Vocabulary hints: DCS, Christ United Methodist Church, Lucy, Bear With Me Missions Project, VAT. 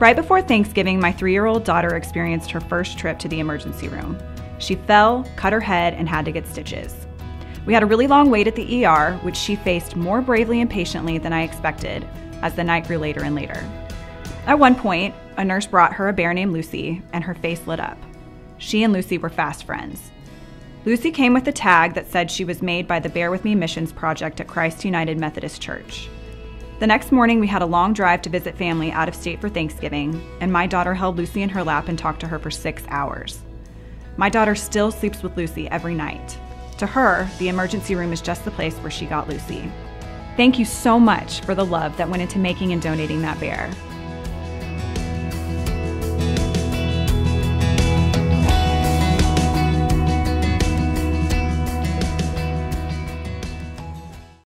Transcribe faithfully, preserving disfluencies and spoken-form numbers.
Right before Thanksgiving, my three-year-old daughter experienced her first trip to the emergency room. She fell, cut her head, and had to get stitches. We had a really long wait at the E R, which she faced more bravely and patiently than I expected, as the night grew later and later. At one point, a nurse brought her a bear named Lucy, and her face lit up. She and Lucy were fast friends. Lucy came with a tag that said she was made by the Bear With Me Missions Project at Christ United Methodist Church. The next morning, we had a long drive to visit family out of state for Thanksgiving, and my daughter held Lucy in her lap and talked to her for six hours. My daughter still sleeps with Lucy every night. To her, the emergency room is just the place where she got Lucy. Thank you so much for the love that went into making and donating that bear.